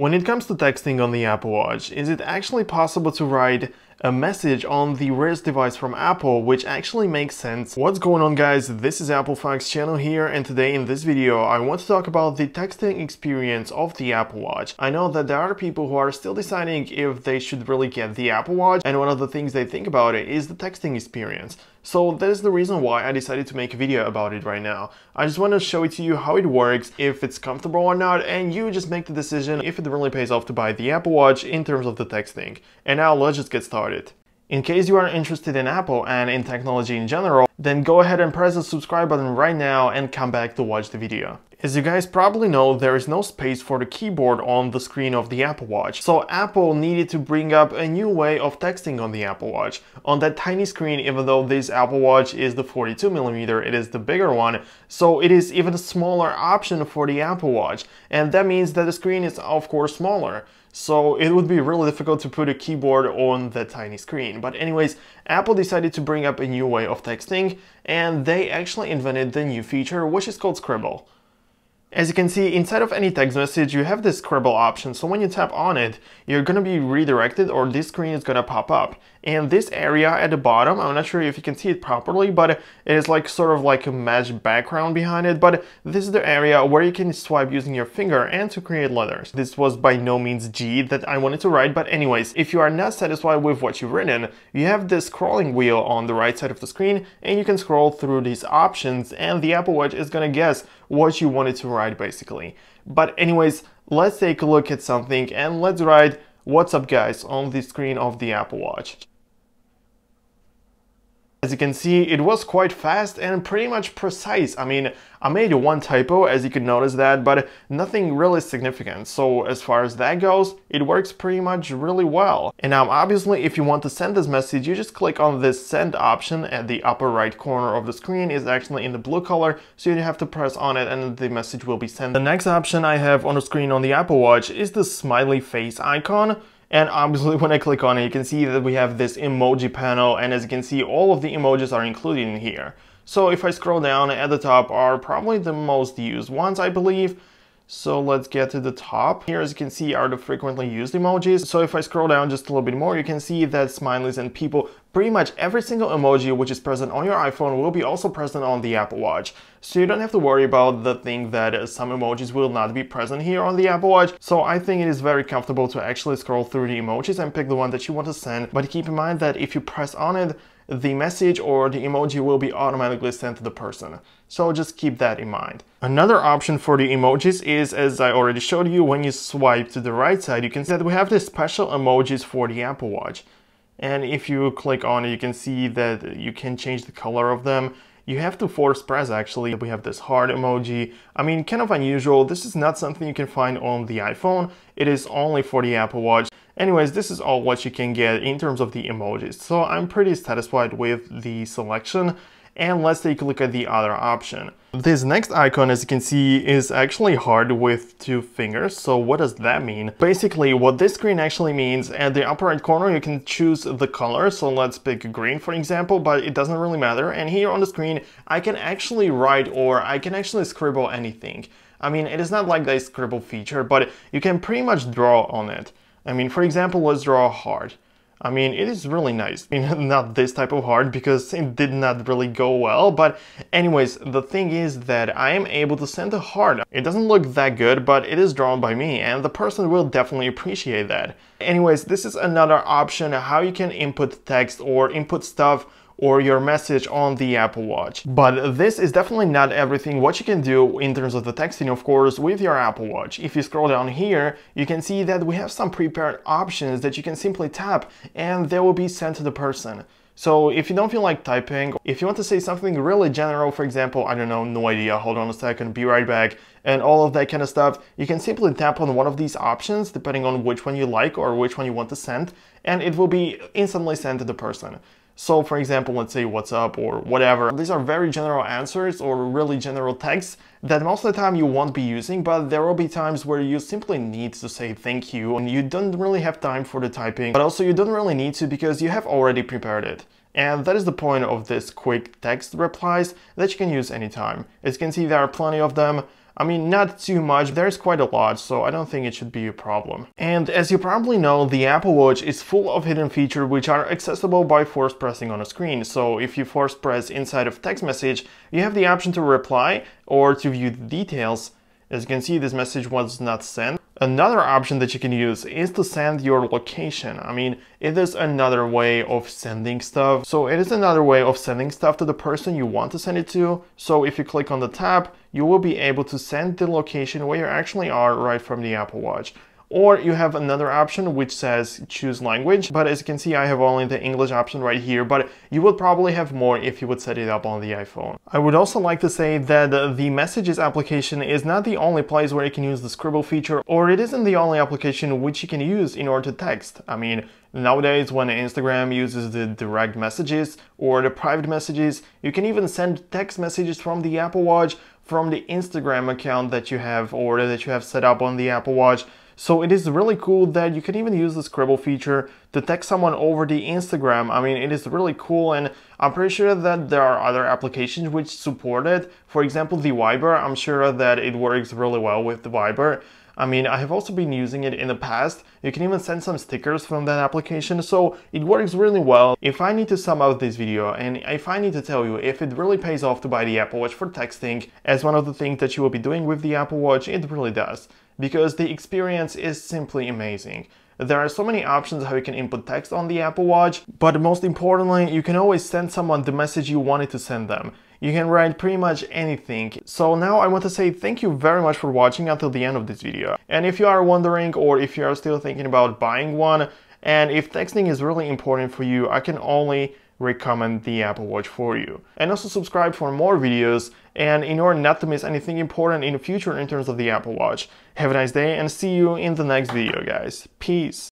When it comes to texting on the Apple Watch, is it actually possible to write a message on the wrist device from Apple, which actually makes sense? What's going on, guys? This is Apple Fox channel here, and today in this video I want to talk about the texting experience of the Apple Watch. I know that there are people who are still deciding if they should really get the Apple Watch, and one of the things they think about it is the texting experience. So that is the reason why I decided to make a video about it right now. I just want to show it to you how it works, if it's comfortable or not, and you just make the decision if it really pays off to buy the Apple Watch in terms of the texting. And now let's just get started. In case you are interested in Apple and in technology in general, then go ahead and press the subscribe button right now and come back to watch the video. As you guys probably know, there is no space for the keyboard on the screen of the Apple Watch, so Apple needed to bring up a new way of texting on the Apple Watch. On that tiny screen, even though this Apple Watch is the 42mm, it is the bigger one, so it is even a smaller option for the Apple Watch, and that means that the screen is of course smaller. So it would be really difficult to put a keyboard on that tiny screen. But anyways, Apple decided to bring up a new way of texting, and they actually invented the new feature, which is called Scribble. As you can see, inside of any text message you have this Scribble option, so when you tap on it, you're gonna be redirected, or this screen is gonna pop up. And this area at the bottom, I'm not sure if you can see it properly, but it is like sort of like a matched background behind it, but this is the area where you can swipe using your finger and to create letters. This was by no means G that I wanted to write, but anyways, if you are not satisfied with what you've written, you have this scrolling wheel on the right side of the screen, and you can scroll through these options, and the Apple Watch is gonna guess what you wanted to write, basically. But anyways, let's take a look at something and let's write "What's up, guys" on the screen of the Apple Watch. As you can see, it was quite fast and pretty much precise. I mean, I made one typo, as you can notice that, but nothing really significant. So as far as that goes, it works pretty much really well. And now obviously, if you want to send this message, you just click on this send option at the upper right corner of the screen. It's actually in the blue color, so you have to press on it and the message will be sent. The next option I have on the screen on the Apple Watch is the smiley face icon. And obviously when I click on it, you can see that we have this emoji panel, and as you can see, all of the emojis are included in here. So if I scroll down, at the top are probably the most used ones, I believe. So let's get to the top. Here, as you can see, are the frequently used emojis. So if I scroll down just a little bit more, you can see that smileys and people, pretty much every single emoji which is present on your iPhone will be also present on the Apple Watch. So you don't have to worry about the thing that some emojis will not be present here on the Apple Watch. So I think it is very comfortable to actually scroll through the emojis and pick the one that you want to send. But keep in mind that if you press on it, the message or the emoji will be automatically sent to the person. So just keep that in mind. Another option for the emojis is, as I already showed you, when you swipe to the right side, you can see that we have the special emojis for the Apple Watch. And if you click on it, you can see that you can change the color of them. You have to force press, actually. We have this heart emoji. I mean, kind of unusual. This is not something you can find on the iPhone. It is only for the Apple Watch. Anyways, this is all what you can get in terms of the emojis. So I'm pretty satisfied with the selection. And let's take a look at the other option. This next icon, as you can see, is actually hard with two fingers. So what does that mean? Basically, what this screen actually means, at the upper right corner you can choose the color. So let's pick green, for example, but it doesn't really matter. And here on the screen I can actually write, or I can actually scribble anything. I mean, it is not like the Scribble feature, but you can pretty much draw on it. I mean, for example, let's draw a heart. I mean, it is really nice. I mean, not this type of heart because it did not really go well, but anyways, the thing is that I am able to send a heart. It doesn't look that good, but it is drawn by me and the person will definitely appreciate that. Anyways, this is another option how you can input text or input stuff or your message on the Apple Watch. But this is definitely not everything what you can do in terms of the texting, of course, with your Apple Watch. If you scroll down here, you can see that we have some prepared options that you can simply tap and they will be sent to the person. So if you don't feel like typing, if you want to say something really general, for example, I don't know, no idea, hold on a second, be right back, and all of that kind of stuff, you can simply tap on one of these options, depending on which one you like or which one you want to send, and it will be instantly sent to the person. So for example, let's say "what's up" or whatever. These are very general answers or really general texts that most of the time you won't be using, but there will be times where you simply need to say thank you and you don't really have time for the typing, but also you don't really need to because you have already prepared it. And that is the point of this quick text replies that you can use anytime. As you can see, there are plenty of them. I mean, not too much, there's quite a lot, so I don't think it should be a problem. And as you probably know, the Apple Watch is full of hidden features which are accessible by force pressing on a screen. So if you force press inside of text message, you have the option to reply or to view the details. As you can see, this message was not sent. Another option that you can use is to send your location. I mean, it is another way of sending stuff. So it is another way of sending stuff to the person you want to send it to. So if you click on the tab, you will be able to send the location where you actually are right from the Apple Watch. Or you have another option which says choose language, but as you can see, I have only the English option right here, but you would probably have more if you would set it up on the iPhone. I would also like to say that the Messages application is not the only place where you can use the Scribble feature, or it isn't the only application which you can use in order to text. I mean, nowadays when Instagram uses the direct messages or the private messages, you can even send text messages from the Apple Watch, from the Instagram account that you have or that you have set up on the Apple Watch. So it is really cool that you can even use the Scribble feature to text someone over the Instagram. I mean, it is really cool, and I'm pretty sure that there are other applications which support it. For example, the Viber, I'm sure that it works really well with the Viber. I mean, I have also been using it in the past. You can even send some stickers from that application, so it works really well. If I need to sum up this video, and if I need to tell you if it really pays off to buy the Apple Watch for texting, as one of the things that you will be doing with the Apple Watch, it really does. Because the experience is simply amazing. There are so many options how you can input text on the Apple Watch, but most importantly, you can always send someone the message you wanted to send them. You can write pretty much anything. So now I want to say thank you very much for watching until the end of this video. And if you are wondering, or if you are still thinking about buying one, and if texting is really important for you, I can only recommend the Apple Watch for you. And also subscribe for more videos, and in order not to miss anything important in the future in terms of the Apple Watch. Have a nice day and see you in the next video, guys. Peace.